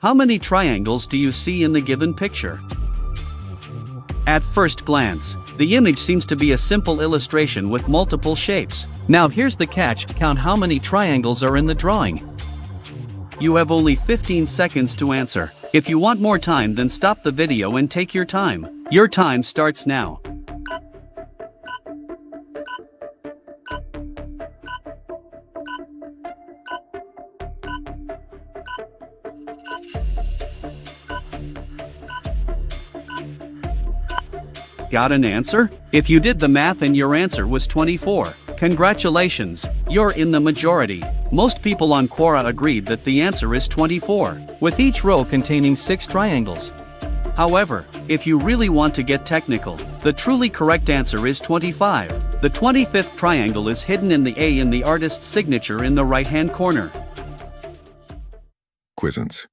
How many triangles do you see in the given picture? At first glance, the image seems to be a simple illustration with multiple shapes. Now here's the catch, count how many triangles are in the drawing. You have only 15 seconds to answer. If you want more time, then stop the video and take your time. Your time starts now. Got an answer? If you did the math and your answer was 24, congratulations, you're in the majority. Most people on Quora agreed that the answer is 24, with each row containing 6 triangles. However, if you really want to get technical, the truly correct answer is 25. The 25th triangle is hidden in the A in the artist's signature in the right-hand corner. Quizzence.